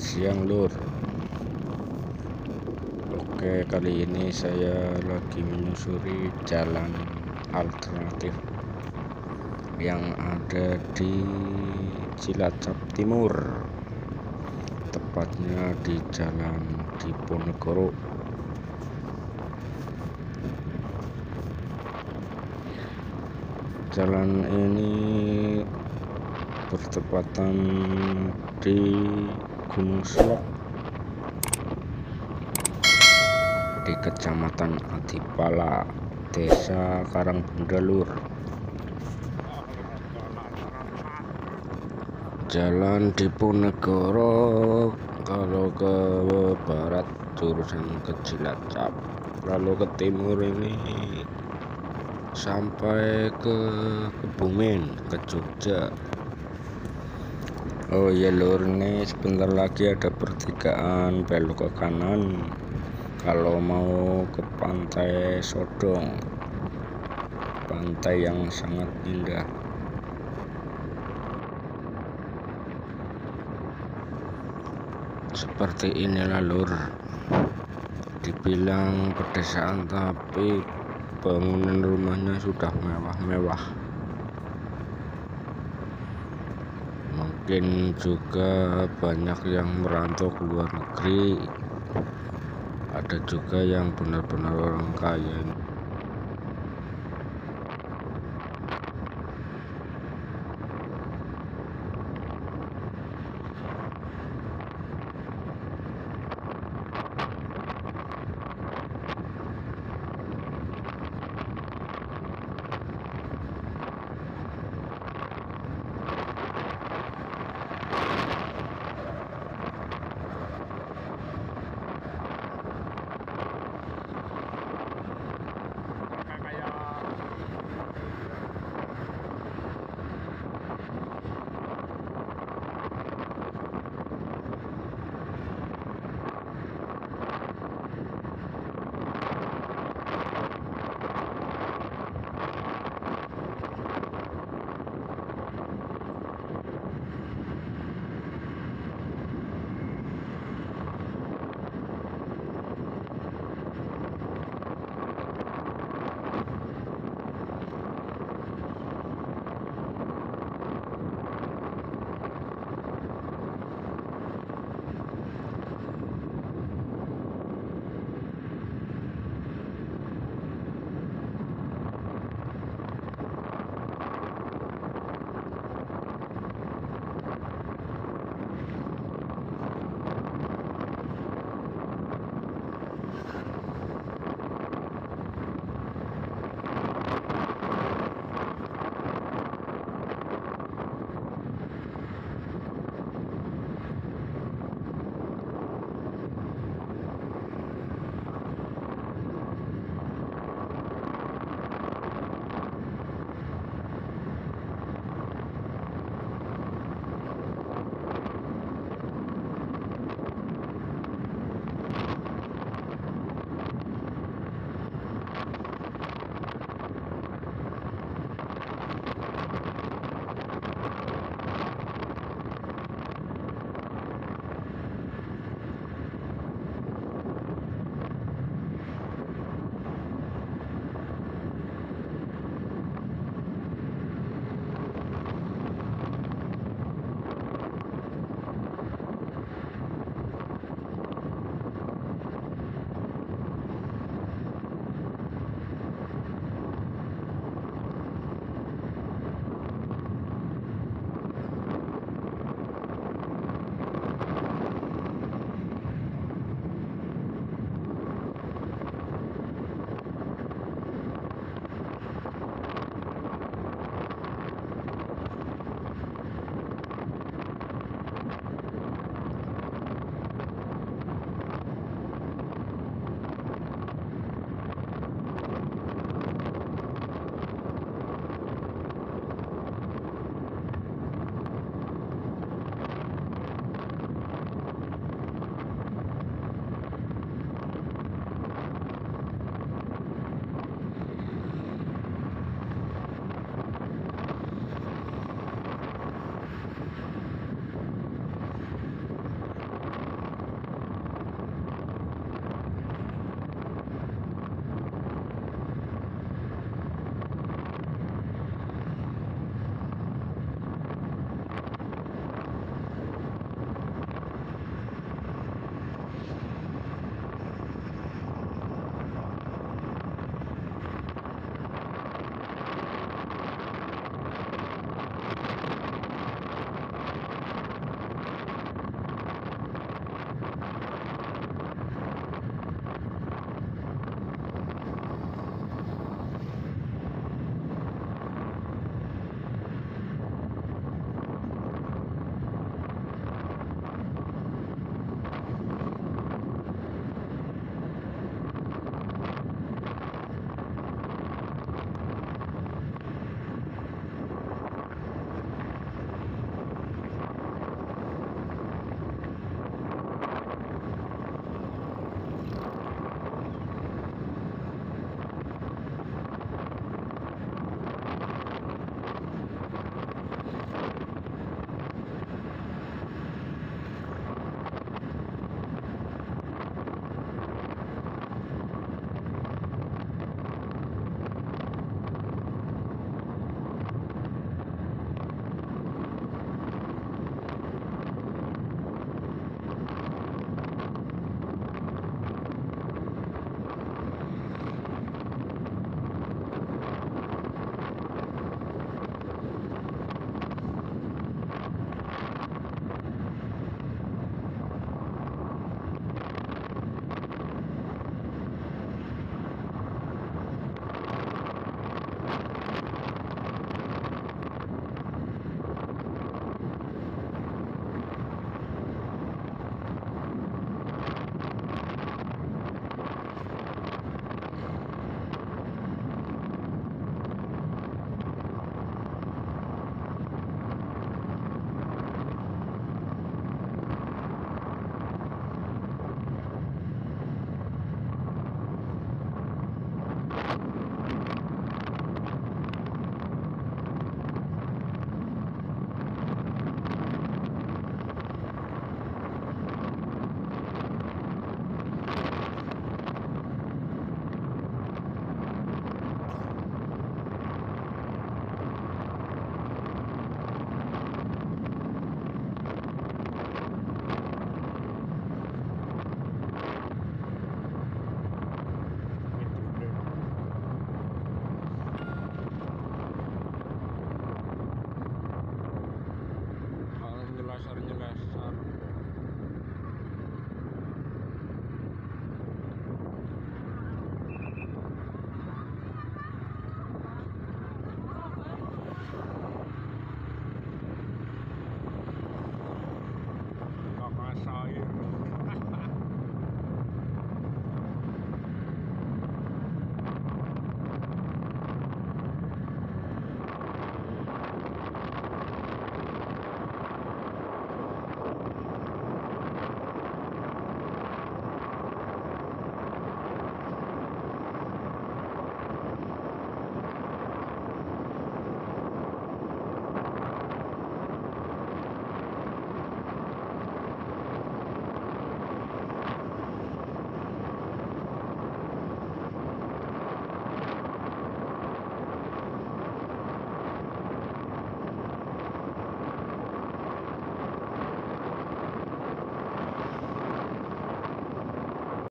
siang lur. Oke, kali ini saya lagi menyusuri jalan alternatif yang ada di Cilacap Timur, tepatnya di Jalan Diponegoro. Jalan ini bertepatan di Gunung Cilacap di Kecamatan Adipala, Desa Karangbundalur. Jalan Diponegoro kalau ke barat jurusan ke Cilacap, lalu ke timur ini sampai ke Kebumen, ke Jogja. Oh ya lur, nih sebentar lagi ada pertigaan belok ke kanan kalau mau ke Pantai Sodong, pantai yang sangat indah. Seperti inilah lur, dibilang pedesaan tapi bangunan rumahnya sudah mewah-mewah. Mungkin juga banyak yang merantau ke luar negeri, ada juga yang benar-benar orang kaya.